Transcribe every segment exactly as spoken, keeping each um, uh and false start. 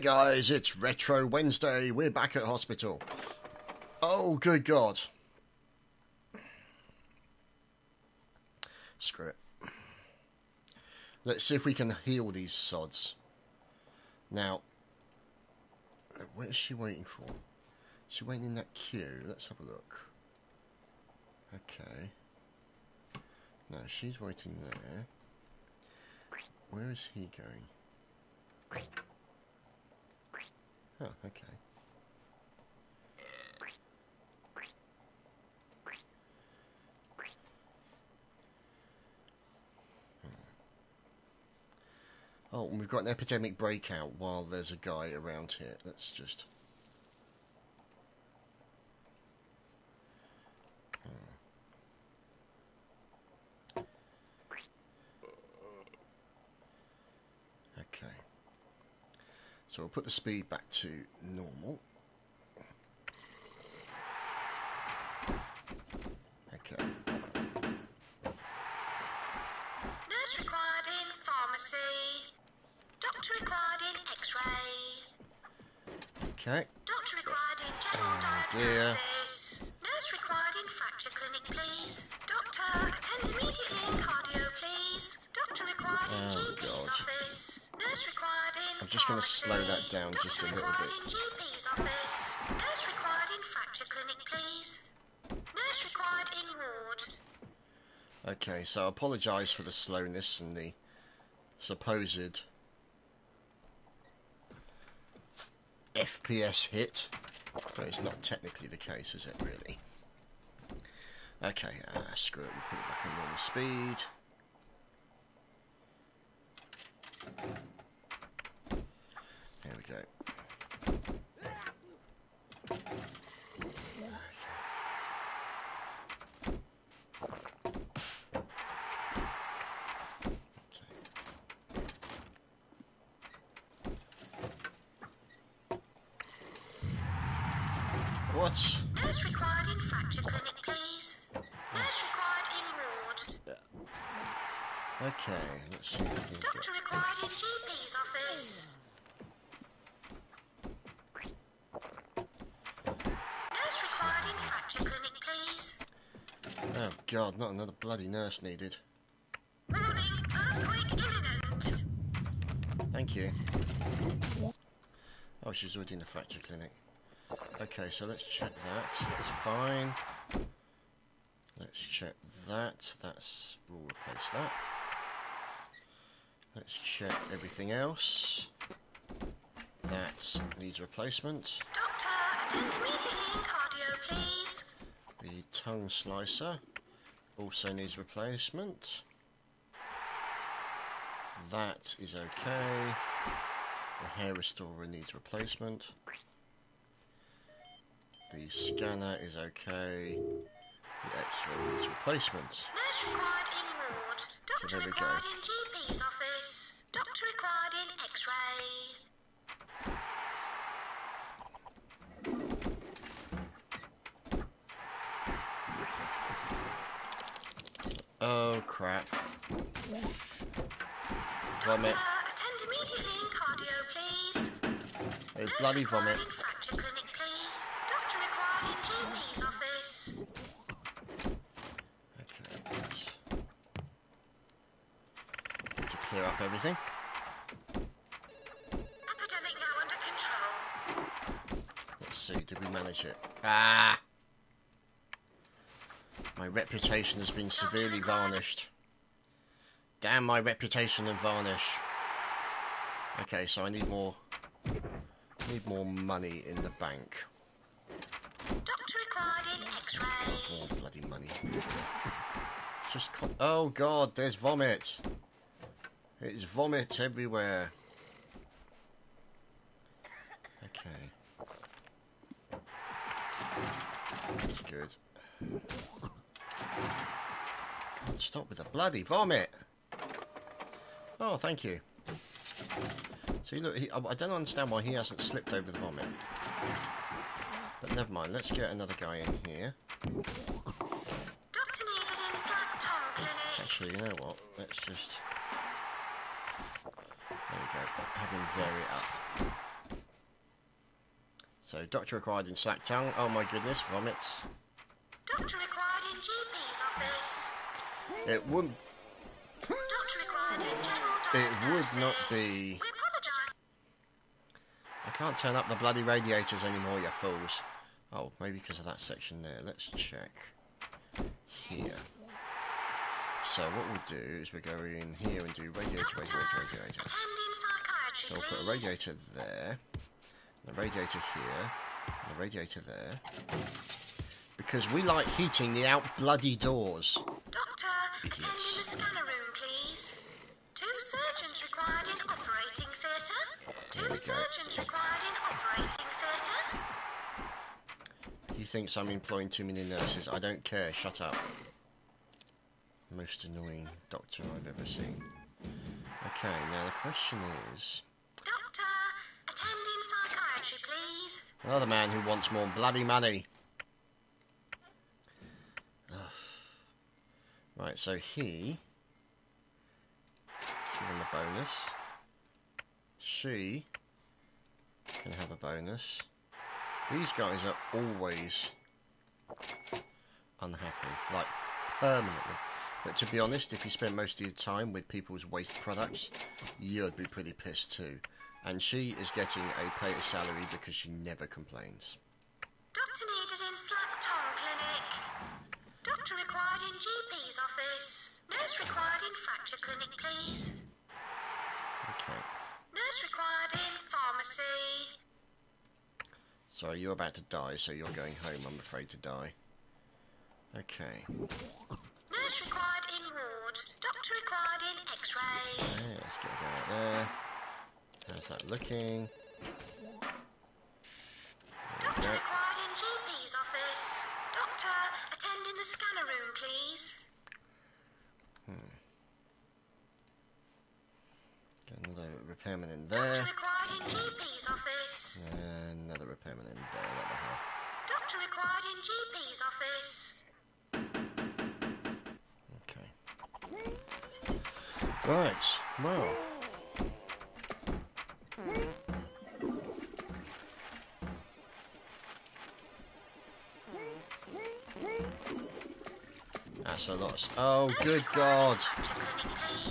Hey guys, it's Retro Wednesday. We're back at hospital. Oh, good God. Screw it. Let's see if we can heal these sods. Now, what is she waiting for? Is she waiting in that queue? Let's have a look. Okay. No, she's waiting there. Where is he going? Oh, okay. Hmm. Oh, and we've got an epidemic breakout while there's a guy around here. Let's just... Hmm. Okay. So we'll put the speed back to normal. Okay. Nurse required in pharmacy. Doctor required in X-ray. Okay. Doctor required in general oh, diagnosis. Dear. Nurse required in fracture clinic, please. Doctor, attend immediately in cardio, please. Doctor required in oh, G P's God. office. Nurse required in I'm just going to slow that down Doctor just a little bit. In G P's office. Nurse required in fracture clinic, please. Nurse required in ward. Okay, so I apologise for the slowness and the supposed F P S hit, but it's not technically the case, is it really? Okay, ah, screw it, we'll put it back on normal speed. There we go. Oh God, not another bloody nurse needed. Warning, earthquake imminent. Thank you. Oh, she's already in the fracture clinic. Okay, so let's check that. That's fine. Let's check that. That's... we'll replace that. Let's check everything else. That needs replacement. Doctor, attend immediately in cardio, please. The tongue slicer also needs replacement. That is okay. The hair restorer needs replacement. The scanner is okay. The X-ray needs replacement. Nurse required in ward. Doctor so required in G P's office. Doctor required in X-ray. Oh crap. Vomit. Attend immediately in cardio, please. It's bloody vomit. Fracture clinic, please. Doctor required in G P's office. Okay, nice. To clear up everything. Epidemic now under control. Let's see, did we manage it? Ah! My reputation has been severely varnished. Damn my reputation and varnish. Okay, so I need more need more money in the bank. Doctor required in X-ray. More bloody money. Just oh God, there's vomit. It's vomit everywhere. Okay. That's good. Stop with the bloody vomit. Oh, thank you. So you look, he, I don't understand why he hasn't slipped over the vomit. But never mind. Let's get another guy in here. Doctor needed in tongue clinic. Actually, you know what? Let's just there we go. Have him vary up. So, doctor required in Slacktown. Oh my goodness, vomits. Doctor required in G P's office. It wouldn't... Doctor required in general. It would not be... We apologise. I can't turn up the bloody radiators anymore, you fools. Oh, maybe because of that section there. Let's check. Here. So what we'll do is we'll go in here and do radiator, Doctor, radiator, radiator. So we'll put a radiator there, and a radiator here, and a radiator there. Because we like heating the out bloody doors. Doctor, attend the scanner room, please. Two surgeons required in operating theatre. Two surgeons required in operating theatre. He thinks I'm employing too many nurses. I don't care, shut up. Most annoying doctor I've ever seen. Okay, now the question is... Doctor, attending psychiatry, please. Another man who wants more bloody money. Ugh. Right, so he... She's on the bonus. She... can have a bonus. These guys are always... unhappy. Like, permanently. But to be honest, if you spend most of your time with people's waste products, you'd be pretty pissed too. And she is getting a player salary because she never complains. Doctor needed in Slacktown Clinic. Doctor required in G P's office. Nurse required in Fracture Clinic, please. Okay. Nurse required in Pharmacy. Sorry, you're about to die, so you're going home, I'm afraid, to die. Okay. Nurse required in ward. Doctor required in X-ray. Okay, let's get a go out there. How's that looking? Doctor required in G P's office. Doctor, attend in the scanner room, please. Hmm. Get another repairman in there. Doctor required in G P's office. And another repairman in there. What the hell? Doctor required in G P's office. Right, well. That's a lot. Oh, good God.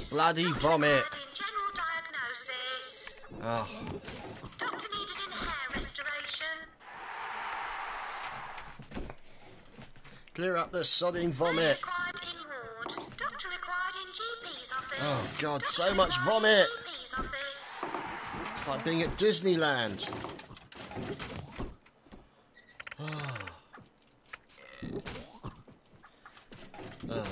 Bloody vomit. Oh. Doctor needed in hair restoration. Clear up the sodding vomit. Oh God, so much vomit! It's like being at Disneyland. Oh. Oh.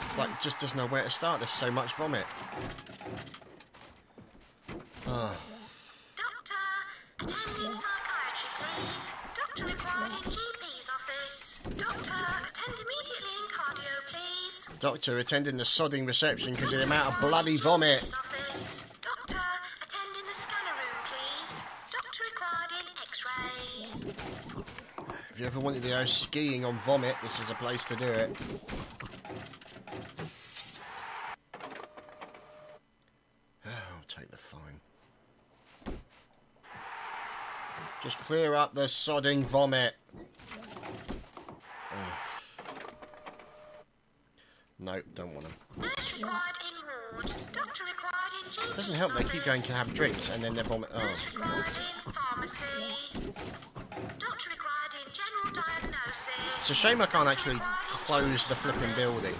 It's like it just doesn't know where to start, there's so much vomit. Oh. Doctor, attending the sodding reception because of the amount of bloody vomit. Doctor, attending the scanner room, please. Doctor required in X-ray. If you ever wanted to go skiing on vomit, this is a place to do it. Oh, I'll take the fine. Just clear up the sodding vomit. Nope, don't want them. Nurse required in ward. Doctor required in G P's office. Doesn't help, they keep going to have drinks and then they're vomit. Oh. Nurse required in pharmacy. Doctor required in general diagnosis. It's a shame I can't actually close the flipping building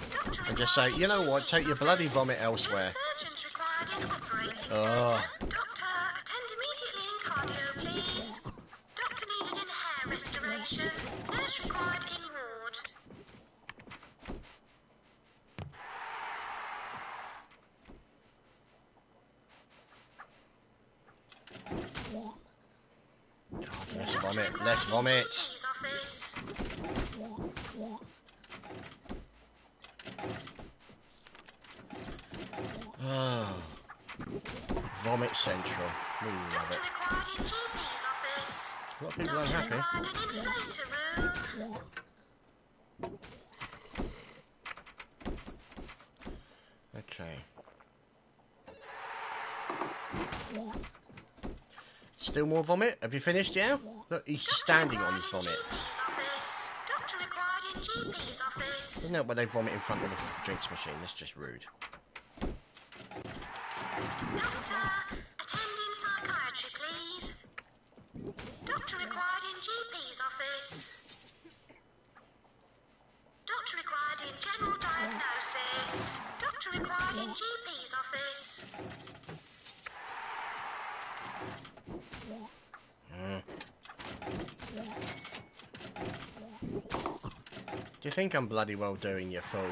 and just say, you know what, take your bloody vomit elsewhere. Surgeons required in operating theatre. Doctor, attend immediately in cardio, please. Doctor needed in hair restoration. Nurse required in ward. Less vomit, less vomit. Oh. Vomit central. We love it. A lot of people unhappy. Okay. Still more vomit? Have you finished, yeah? Look, he's Doctor standing McRidey on his vomit. Doctor McRidey in G P's office. Isn't that where they vomit in front of the drinks machine? That's just rude. Doctor, attending psychiatry, please. Doctor required in G P's office. Doctor required in general diagnosis. Doctor required in G P's office. Mm. Do you think I'm bloody well doing, you fool?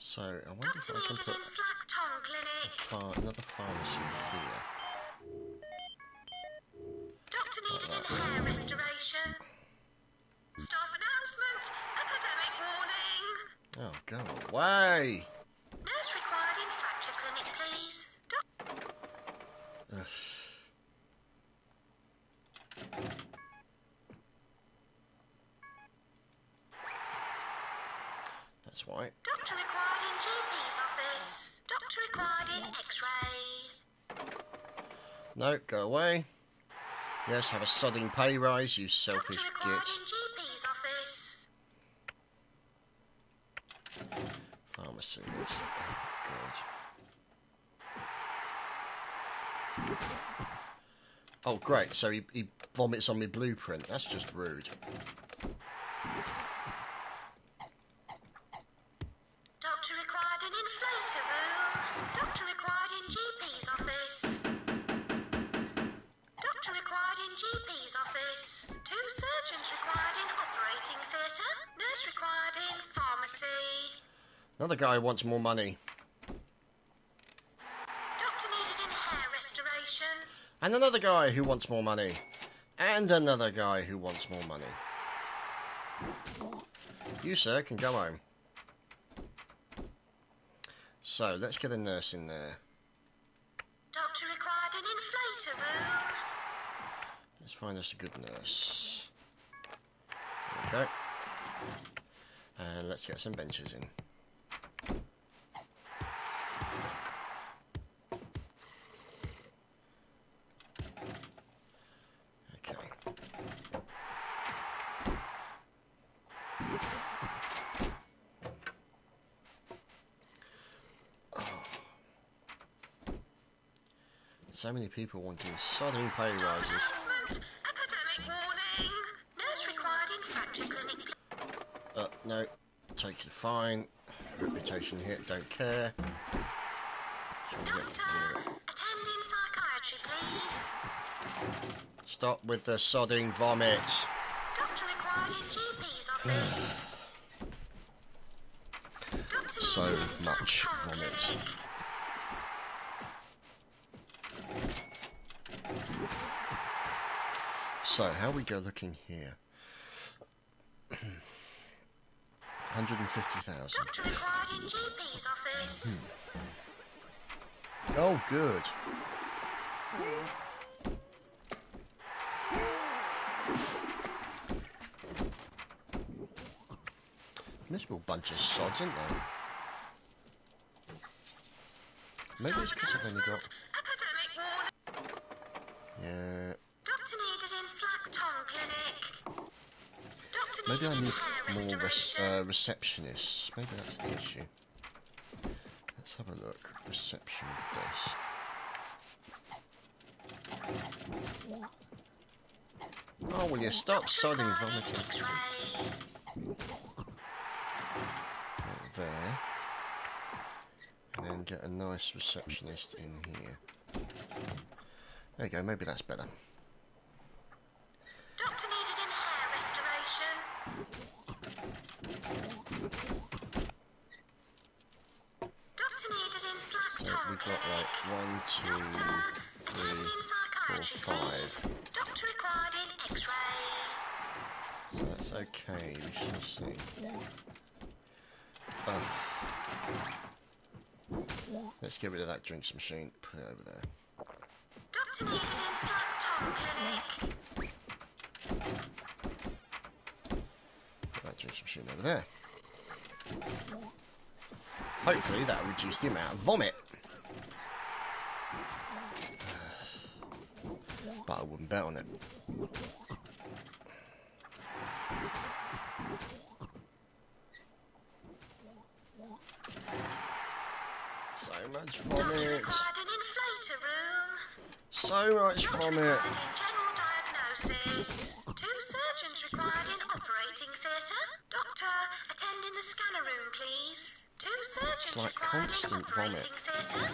So, I wonder Doctor if I can put a phar another pharmacy here. Doctor needed in hair restoration. Staff announcement. Academic warning. Oh, go away. Nurse required in fracture clinic, please. Doc That's why. Doctor required in G P's office. Doctor required in X-ray. No, go away. Yes, have a sodding pay rise, you selfish git. Doctor required in G P's office. Pharmacy. Oh my god. Oh great, so he, he vomits on me blueprint. That's just rude. Another guy who wants more money. Doctor needed in hair restoration. And another guy who wants more money. And another guy who wants more money. You, sir, can go home. So, let's get a nurse in there. Doctor required an inflator room. Let's find us a good nurse. There we go. And let's get some benches in. So many people wanting sodding pay rises. Academic warning. Nurse required in fracture clinic. Uh, no. Take the fine. Reputation hit. Don't care. Doctor, attending psychiatry, please. Stop with the sodding vomit. Doctor required in G P's office. So much vomit. So, how we go looking here? one hundred fifty thousand. Doctor required in G P's office. Hmm. Oh, good. Miserable bunch of sods, aren't they? Maybe it's because I've only got... Yeah. Maybe I need more res uh, receptionists. Maybe that's the issue. Let's have a look. Reception desk. Oh, will you stop sodding vomiting? Right there. And then get a nice receptionist in here. There you go, maybe that's better. Doctor needed in hair restoration. Doctor needed in slack so tonic. We've got like one, two, Doctor, three, four, five. Please. Doctor required in x-ray. So that's okay, we shall see. Oh. Let's get rid of that drinks machine, put it over there. Doctor needed in slack tonic. Right, drinks machine over there. Hopefully that'll reduce the amount of vomit. But I wouldn't bet on it. So much vomit. So much vomit. Two surgeons required in operating theatre. Doctor, attend in the scanner room, please. Two surgeons it's like constant vomit.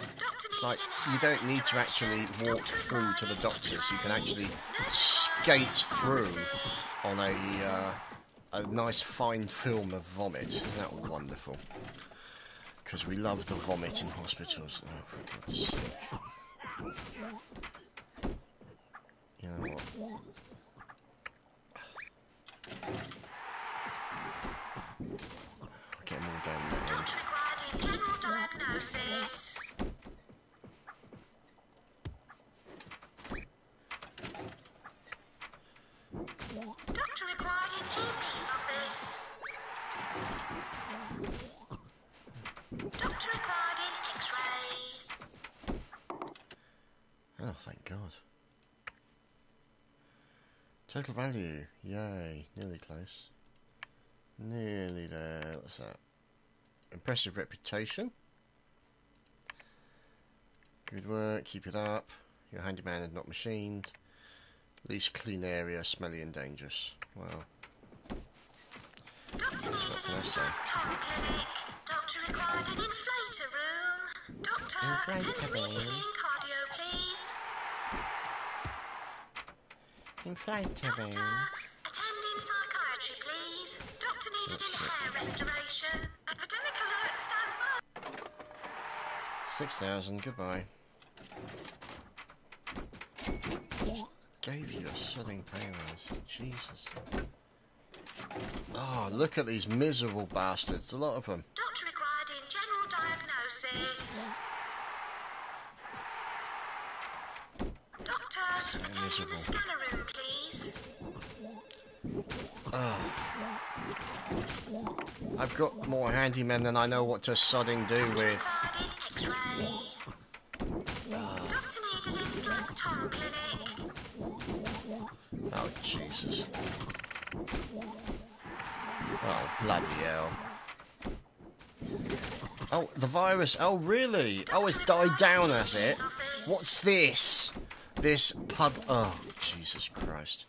It's like you don't need to actually walk through to the doctors. You can actually skate through on a uh, a nice fine film of vomit. Isn't that wonderful? Because we love the vomit in hospitals. Oh, for God's sake. You know what? Get more down there. Doctor required in general diagnosis. Doctor required in G P's office. Doctor required in x-ray. Oh, thank God. Total value. Yay. Nearly close. Nearly there. What's that? Impressive reputation. Good work. Keep it up. You're a handyman and not machined. Least clean area. Smelly and dangerous. Wow. Doctor needed an inflator clinic. Doctor required an inflator room. Doctor, attend immediately in cardio, please. Inflator room. Needed in hair restoration. Epidemic alert, stand by. Six thousand, goodbye. Just gave you a sodding pay rise. Jesus. Oh, look at these miserable bastards. A lot of them. Doctor required in general diagnosis. Doctor, so attend in the scanner room, please. Oh. I've got more handymen than I know what to sodding do with. Oh, Jesus. Oh, bloody hell. Oh, the virus. Oh, really? Oh, it's died down, has it? What's this? This pub. Oh, Jesus Christ.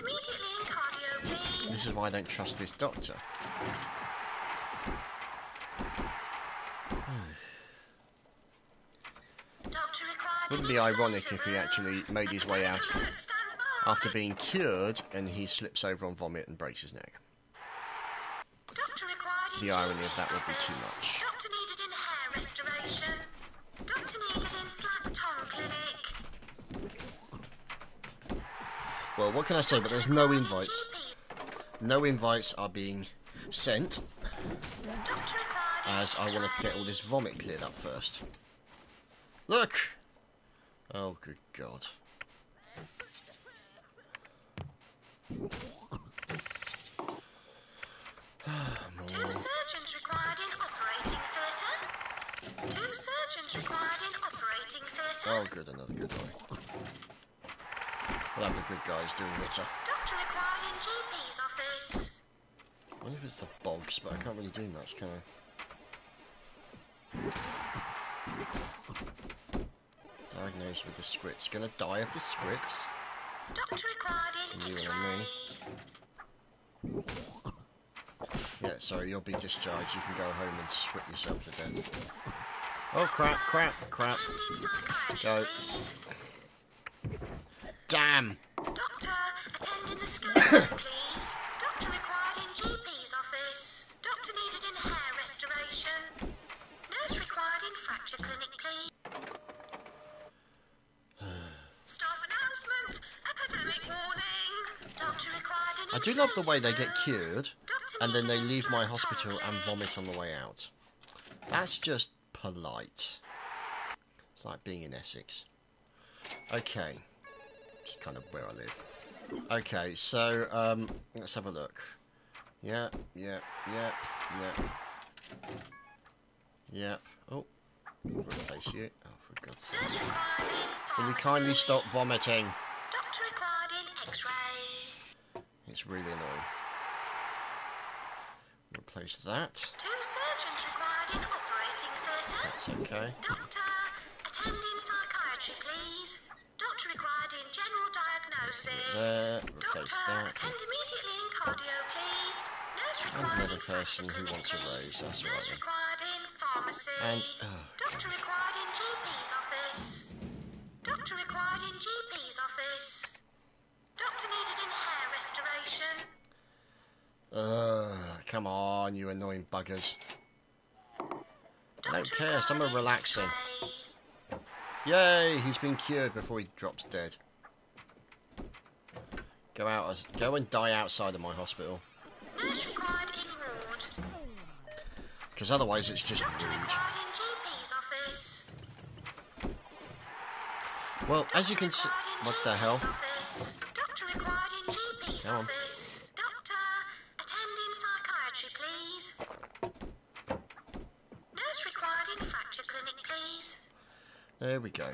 Immediately in cardio, please. This is why I don't trust this doctor. Doctor required. Wouldn't be ironic if he actually made his way out after being cured and he slips over on vomit and breaks his neck. Doctor required. The irony of that would be too much. Doctor needed in hair restoration. Doctor needed in slack tongue clinic. Well, what can I say, but there's no invites. No invites are being sent, as I want to get all this vomit cleared up first. Look! Oh, good God. Two surgeons required in operating theatre. Two surgeons required in operating theatre. Oh, good, another good one. We'll have the good guys doing litter. Doctor required in G P's office. I wonder if it's the bogs, but I can't really do much, can I? Diagnosed with the squits. Gonna die of the squits. Doctor required in X-ray. Yeah, sorry, you'll be discharged. You can go home and squit yourself to death. Oh, crap, crap, crap. Go. Damn. Doctor, attend in the school, please. Doctor required in G P's office. Doctor needed in hair restoration. Nurse required in fracture clinic, please. Staff announcement. Epidemic warning. Doctor required in... I do love the way they get cured and then they leave my hospital and vomit on the way out. That's just polite. It's like being in Essex. Okay. It's kind of where I live. Okay, so um, let's have a look. Yep, yep, yep, yep. Yep. Oh, replace you. Oh, for God's sake. Will you kindly stop vomiting? Doctor required in X-ray. It's really annoying. Replace that. Two surgeons required in operating theatre. That's okay. Doctor, attend in psychiatry, please. Doctor required in general diagnosis. There, replace Doctor, that. Attend immediately in cardio, please. Nurse required another in person who wants a raise, that's right. Nurse required in pharmacy. And, oh, Doctor God. Required in G P's office. Doctor required in G P's office. Doctor needed in hair restoration. Ugh, come on, you annoying buggers. Doctor, I don't care, some are relaxing. Yay, he's been cured before he drops dead. Go out, go and die outside of my hospital. Nurse required in ward. Because otherwise it's just Doctor rude. Well, Doctor as you can see, what the hell? Doctor required in G P's come on. Office. Doctor, attend in psychiatry, please. Nurse required in fracture clinic, please. There we go.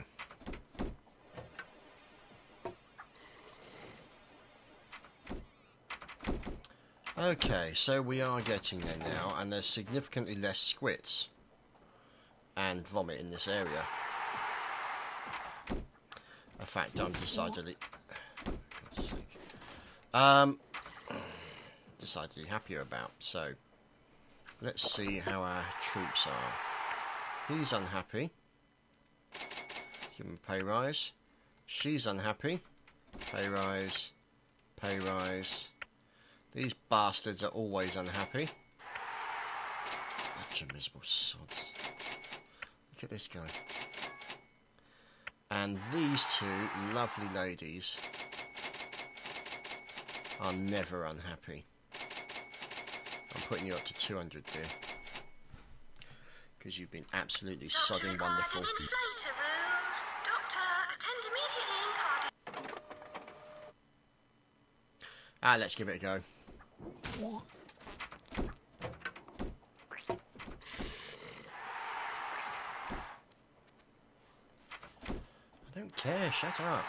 Okay, so we are getting there now, and there's significantly less squits and vomit in this area. In fact, I'm decidedly... Um, decidedly happier about. So, let's see how our troops are. He's unhappy. Give him a pay rise. She's unhappy. Pay rise. Pay rise. These bastards are always unhappy. Such a miserable sod. Look at this guy. And these two lovely ladies are never unhappy. I'm putting you up to two hundred, dear. Because you've been absolutely sodding wonderful. Ah, let's give it a go. I don't care, shut up.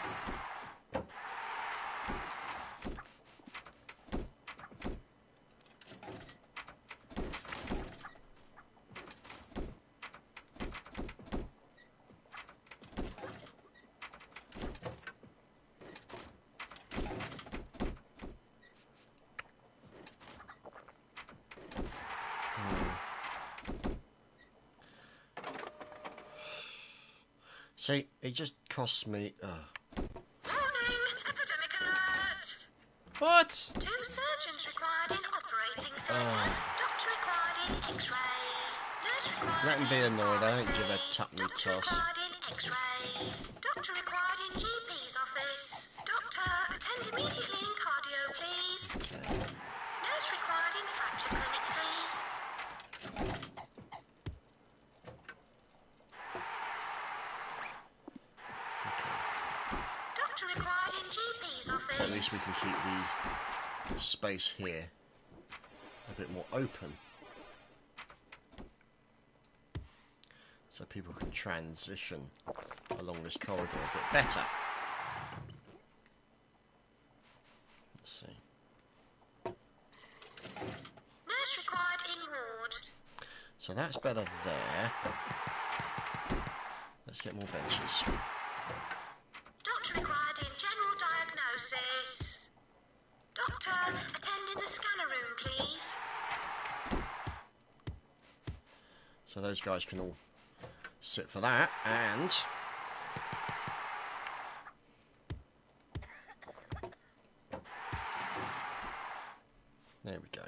See, it just costs me. Uh. Warning! Epidemic alert! What? Two surgeons required in operating theatre. Uh. Doctor required in X-ray. Nurse required. Let him be annoyed. I don't give a tuppenny toss. Doctor required in X-ray. Doctor required in G P's office. Doctor, attend immediately in cardio, please. Okay. Nurse required in fracture clinic, please. At least we can keep the space here a bit more open, so people can transition along this corridor a bit better. Let's see. Nurse required in ward. So that's better there. Let's get more benches. Doctor required in general diagnosis. Doctor, attend in the scanner room, please. So those guys can all sit for that, and... there we go.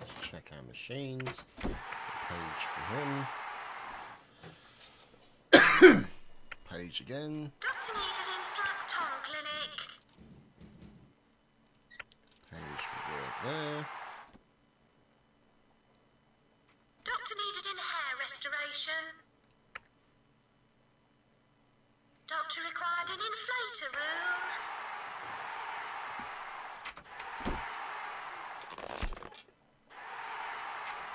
Let's check our machines. Page for him. Page again. Doctor needed in Sampton Clinic. Page for work there. Doctor needed in hair restoration. Doctor required an inflator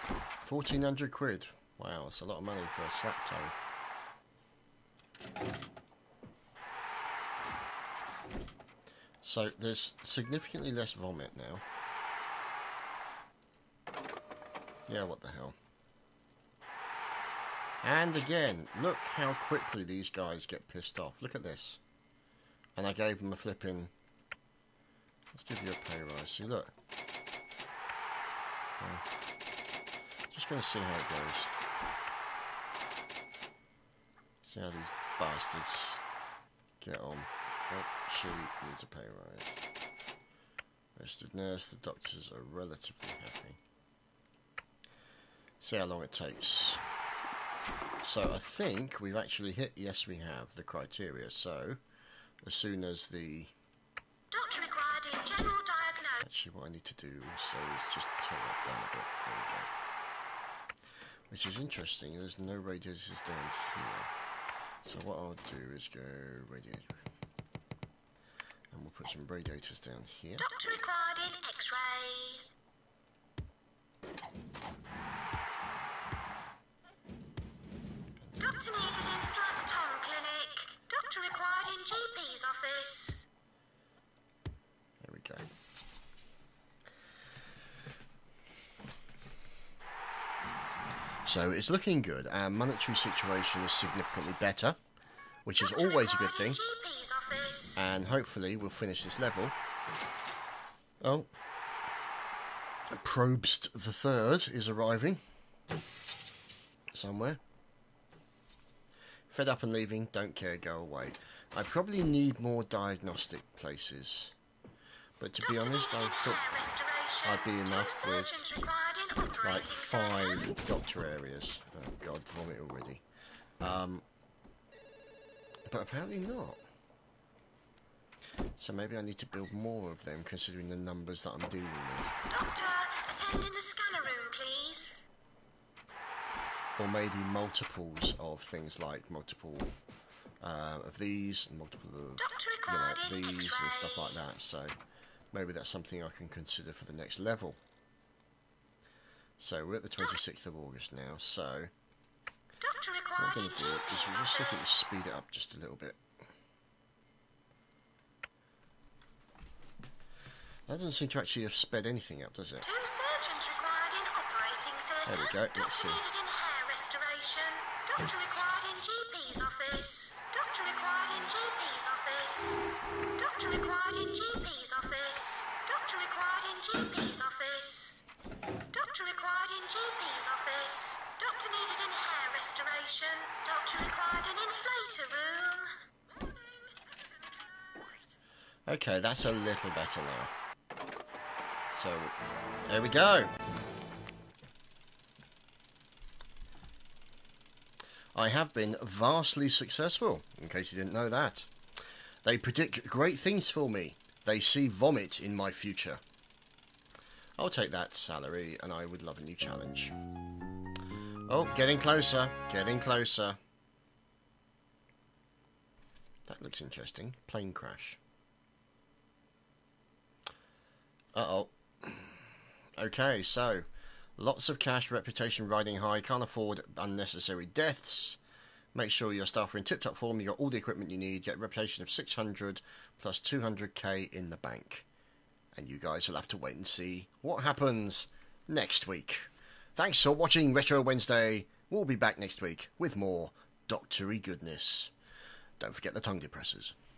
room. fourteen hundred quid. Wow, that's a lot of money for a slap toe. So there's significantly less vomit now. Yeah, what the hell. And again, look how quickly these guys get pissed off. Look at this. And I gave them a flipping... let's give you a pay rise. See, look. Just going to see how it goes. See how these bastards get on. Oh, she needs a pay rise. Registered nurse, the doctors are relatively happy. See how long it takes. So I think we've actually hit, yes we have, the criteria. So, as soon as the... doctor required in general diagnosis. Actually what I need to do also is just take that down a bit. There we go. Which is interesting, there's no radiators down here. So what I'll do is go radiator. And we'll put some radiators down here. Doctor required in X-ray. Doctor needed in Slampton Clinic. Doctor required in G P's office. There we go. So it's looking good. Our monetary situation is significantly better, which is always a good thing. And hopefully we'll finish this level. Oh, Probst the Third is arriving somewhere. Fed up and leaving, don't care, go away. I probably need more diagnostic places, but to be honest, I thought I'd be enough with like five doctor areas. Oh God, vomit already. Um, but apparently not. So maybe I need to build more of them, considering the numbers that I'm dealing with. Doctor, attend in the scanner room, please. Or maybe multiples of things, like multiple uh, of these, and multiple of, you know, these and stuff like that. So maybe that's something I can consider for the next level. So we're at the twenty-sixth of August now. So what I'm going to do is we'll just see if we can speed it up just a little bit. That doesn't seem to actually have sped anything up, does it? Two surgeons required in operating theatre. There we go, doctor let's see. Doctor needed in hair restoration. Doctor required in G P's office. Doctor required in G P's office. Doctor required in G P's office. Doctor required in G P's office. Doctor required in G P's office. Doctor needed in hair restoration. Doctor required in inflator room. Okay, that's a little better now. So, there we go. I have been vastly successful, in case you didn't know that. They predict great things for me. They see vomit in my future. I'll take that salary, and I would love a new challenge. Oh, getting closer, getting closer. That looks interesting. Plane crash. Uh-oh. Okay, so, lots of cash, reputation riding high, can't afford unnecessary deaths. Make sure your staff are in tip-top form, you got all the equipment you need, get a reputation of six hundred plus two hundred K in the bank. And you guys will have to wait and see what happens next week. Thanks for watching Retro Wednesday. We'll be back next week with more doctory goodness. Don't forget the tongue depressors.